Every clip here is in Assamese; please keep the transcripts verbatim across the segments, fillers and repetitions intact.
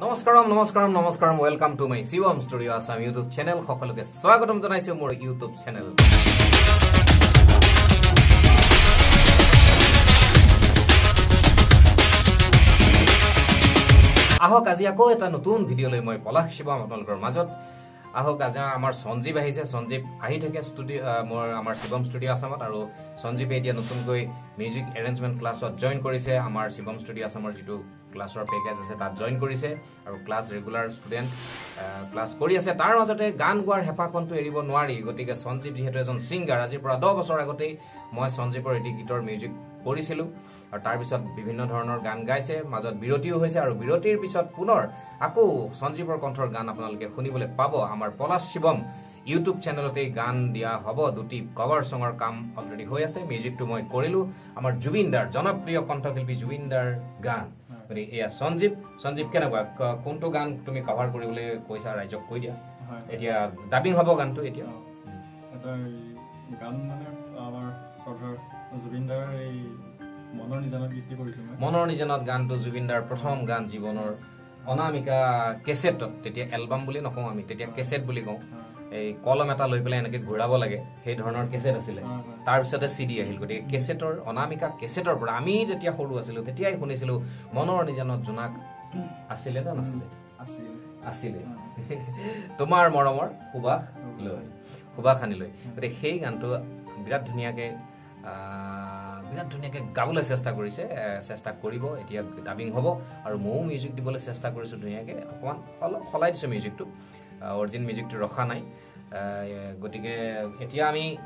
Namaskaram, namaskaram, namaskaram. Welcome to my Shivam Studio Assam YouTube channel. Khokaloke swagatam janaisu mor YouTube channel. Ahok aji ako eta notun video loi moi Palash Shivam apnalokor majot. Ahok aji amar Sanjeev ahise, Sanjeev ahi thake studio mor amar Shivam Studio Assamot aro Sanjeev etia notun koi music arrangement class ot join korise amar Shivam Studio Assamor jitu class or package ase tat join korise aru class regular student class kori ase tar majote gan guar hepa kontu eribo nwari gotike Sanjeev jehetu ejon singer ajir pora ten bochor agotei moi Sanjeev eti guitar music korisilu aru tar bisot bibhinno dhoronor gan gaise majot birotio hoise aru birotir bisot punor aku Sanjeev or konthor gan apunaloke khunibole pabo amar Palash Shivam YouTube channel te gan dia hobo duti cover song or kam already hoy ase music to moi korilu amar Jubindar jonopriyo konthokilpi Jubindar gan Jadi, ya Sanjeev, Sanjeev kena gua konto gan tumi cover kori boleh koi sa rajok koi dia. Edia dubbing hobo gan tu edia. Atau gan mana? Awal sorter Jubindar monorni janat gitu koi tu. Monorni janat gan tu Jubindar pertama gan jiwonor. Ona mika kaset tu, edia album boleh nokong ami, edia kaset boleh kong. Eh kolom eta loi pele enake ghurabo lage. Hei dhoronor kaset asile. Tar pisate C D ahil gotike kasetor onamika kasetor pora ami jetia horu asilo tetiai hunisilu monor nijanot jonak asile da nasile asile asile tomar moromor hubah loi hubah khani loi gotike hei gantu birat dhunia ke birat dhunia ke gabole chesta korise chesta koribo etia dubbing hobo aru mou music dibole chesta korisu dhunia ke apan holai dise music tu origin music tu rakha nai gotike etia ami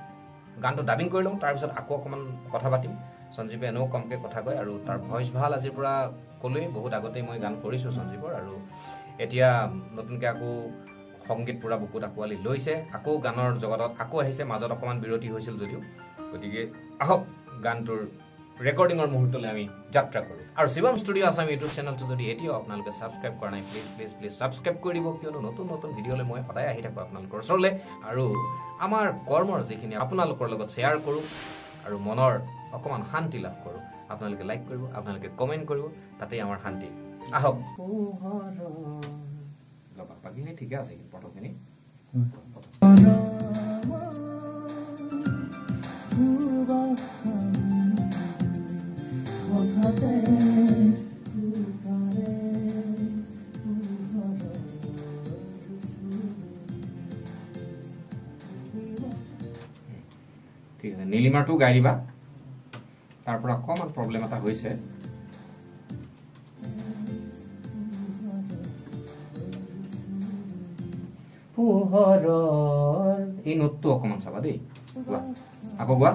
গানটো ডাবিং কৰিলম তাৰ পিছত আকো অকমান কথা পাতিম সঞ্জীৱে নো কমকে কথা কয় আৰু তাৰ ভয়েস ভাল আজি পুৰা কলৈ বহুত আগতে মই গান কৰিছো সঞ্জীৱৰ আৰু এতিয়া নতুনকৈ আকো সংগীত পুৰা বুকুত আকোৱালি লৈছে আকো গানৰ জগতত আকো আহিছে মাজত অকমান বিৰতি হৈছিল যদিও গতিকে আহক গানটোৰ ৰেকৰ্ডিংৰ মুহূৰ্তলৈ আমি যাত্ৰা কৰোঁ আৰু শিৱম ষ্টুডিঅ' আছাম ইউটিউব চেনেলটো যদি এতিয়াও আপোনালোকে সাবস্ক্ৰাইব কৰা নাই প্লিজ প্লিজ প্লিজ সাবস্ক্ৰাইব কৰি দিব কিয়নো নতুন নতুন ভিডিঅ'লৈ মই সদায় আহি থাকো আপোনালোকৰ ওচৰলৈ আৰু আমাৰ কৰ্মৰ যিখিনি আপোনালোকৰ লগত শেয়াৰ কৰোঁ আৰু মনৰ অকমান শান্তি লাভ কৰোঁ আপোনালোকে লাইক কৰিব আপোনালোকে কমেন্ট কৰিব তাতেই আমাৰ শান্তি আহক লবা পাগিলে ঠিক আছে পটকখিনি নীলিমাটো গাই দিবা তাৰ পৰা কমন প্ৰব্লেম এটা হৈছে পোহৰৰ এই নোটটো অকমান চাবা দেই আকৌ গোৱা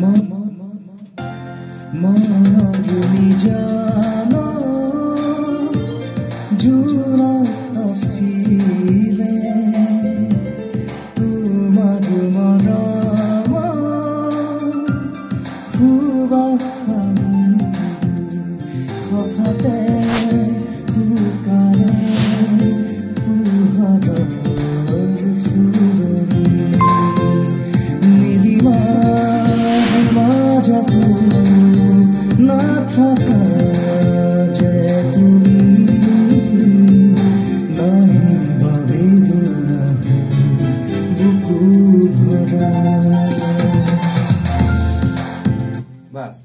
mama mama juni jana juna asile tuma tuma rama khuba khani khokhate khukare uhara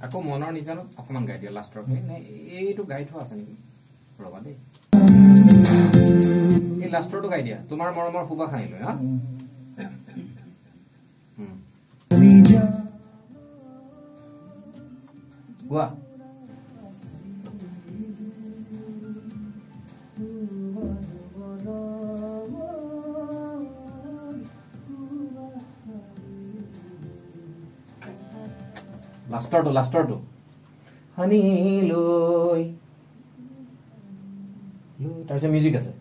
Aku monor nih jangan, aku manggai dia last rock ini, itu guide tuh asalnya, berapa deh? Ini last rock tuh guide dia, tuh mar mar mar kubah kain loh ya. Wah. Last লাস্টৰ টো লাস্টৰ টো হানি লৈ লৈ তাৰছে মিউজিক আছে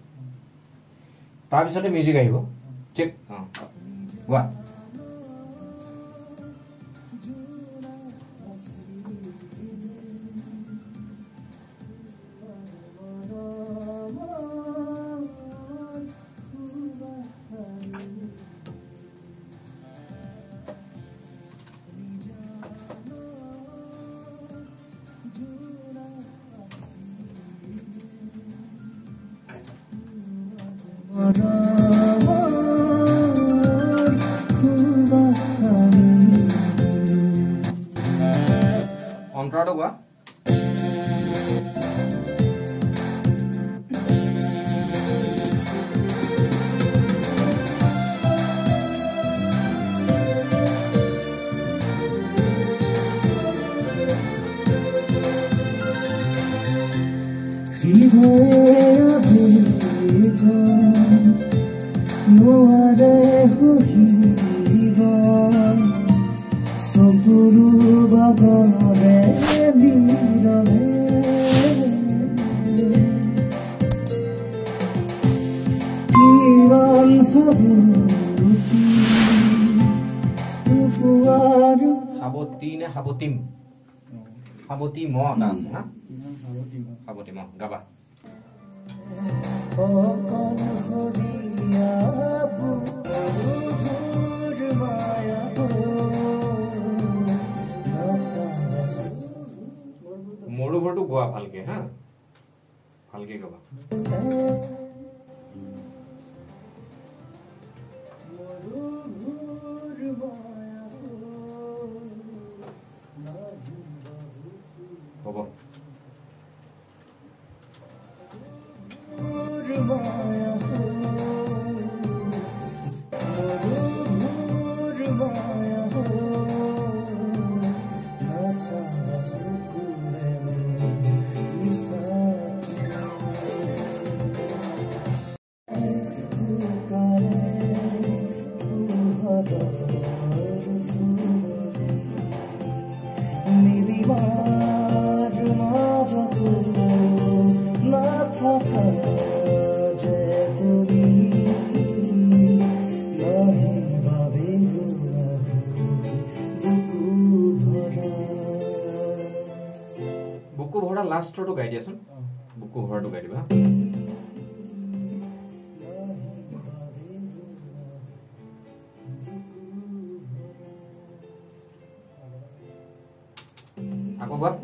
তাৰ পিছতে মিউজিক আহিব চেক গোৱা Ontrado gua. Habotine habotim habotimo tas na habotimo habotimo gaba molu bhotu goa phalke ha phalke gaba Bobo. Last to guide us, book over to guide you. Aku buat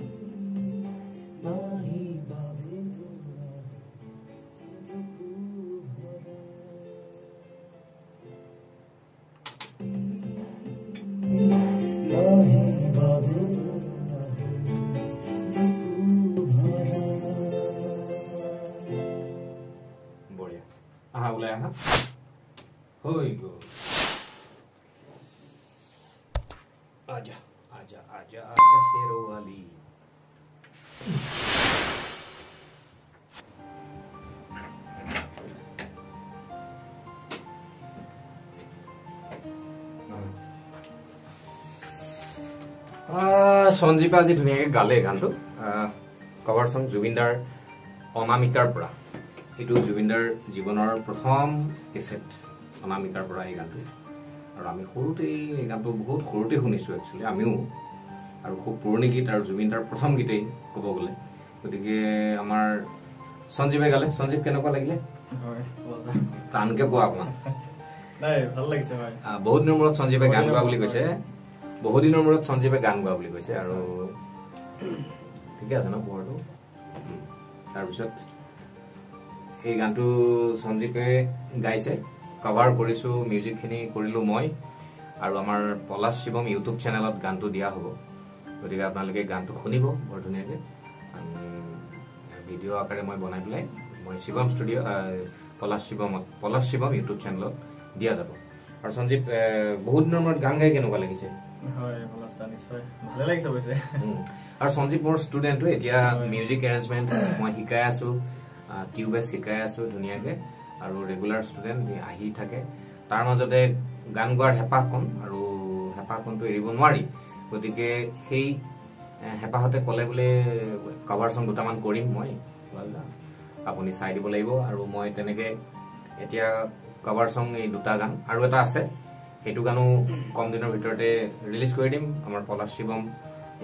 aja aja aja aja Sero Wali ah Sanjeev aji dhuniya gale gantu cover song Jubindar Onamikar pura itu Jubindar jibonar prothom cassette Onamikar pura ei gantu আৰু আমি খুৰুতে গানটো বহুত খুৰুতে শুনিছো एक्चुअली আমিও আৰু খুব পুৰণি গীত আৰু জুবিনদাৰ প্ৰথম গীতই ক'ব গলে গতিকে আমাৰ সঞ্জীৱে গালে সঞ্জীৱ কেনেকুৱা লাগিলে হয় মজা টানকে পোৱা আপোনা নাই ভাল লাগিছে ভাই বহুত দিনৰ মূৰত সঞ্জীৱে গান গোৱা বুলি কৈছে বহুত দিনৰ মূৰত সঞ্জীৱে গান গোৱা বুলি কৈছে আৰু ঠিক আছে না পোৱাটো তাৰ পিছত এই গানটো সঞ্জীৱে গাইছে কভাৰ কৰিছো মিউজিক খিনি কৰিলো মই আৰু আমাৰ পলাশ শিবম ইউটিউব চেনেলত গানটো দিয়া হ'ব গতিকে আপোনালোকে গানটো শুনিব বৰ ধুনীয়াকৈ আমি ভিডিও আকাৰে মই বনাই দিলে মই শিবম স্টুডিও পলাশ শিবম পলাশ শিবম ইউটিউব চেনেলত দিয়া যাব আৰু সঞ্জীৱ বহুত নম্বৰত গান গাই কেনেকুৱা লাগিছে হয় পলাশ দা নিশ্চয় ভালে লাগিছে কৈছে আৰু সঞ্জীৱৰ ষ্টুডেন্ট এতিয়া মিউজিক এৰেঞ্জমেন্ট মই শিকাই আছো টিউবেছ শিকাই আছো ধুনীয়াকৈ আৰু ৰেগুলাৰ ষ্টুডেন্ট আহি থাকে তাৰ মাজতে গান গোৱাৰ হেপাকন আৰু হেপাকনটো এৰিব নোৱাৰি গতিকে সেই হেপাহতে কলে বলে কভাৰ সং দুটামান কৰিম মই বললা আপুনি চাই দিব লাগিব আৰু মই তেনেকে এতিয়া কভাৰ সং এই দুটা গান আৰু এটা আছে সেইটো গানো কম দিনৰ ভিতৰতে ৰিলিজ কৰি দিম আমাৰ পলাশ শিৱম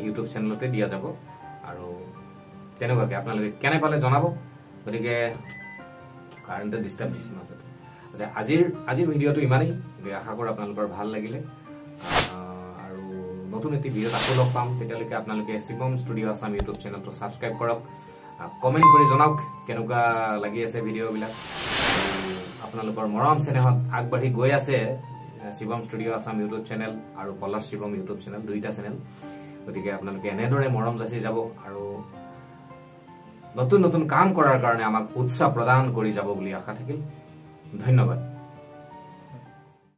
ইউটিউব চেনেলতে দিয়া যাব আৰু তেনেকৈ আপোনালোকে কেনে পালে জনাব গতিকে কাৰেন্ট ডিস্টাৰ্ব দিছে মাজত আচ্ছা আজিৰ আজিৰ ভিডিওটো ইমানই আশা কৰোঁ আপোনালোকৰ ভাল লাগিলে নতুন এটি ভিডিও আকৌ লগ পাম তেতিয়ালৈকে আপোনালোকে শিৱম স্টুডিও আসাম ইউটিউব চেনেলটো সাবস্ক্ৰাইব কৰক কমেন্ট কৰি জনাওক কেনেকুৱা লাগি আছে ভিডিওবিলাক আপোনালোকৰ মৰম চেনেহত আগবাঢ়ি গৈ আছে Shivam studio Assam YouTube channel আৰু পলাশ শিৱম ইউটিউব চেনেল দুইটা চেনেল গতিকে আপোনালোকে এনেদৰে মৰম যাচি যাব আৰু নতুন নতুন কাম কৰাৰ কাৰণে আমাক উৎসাহ প্ৰদান কৰি যাব বুলি আশা থাকিল ধন্যবাদ।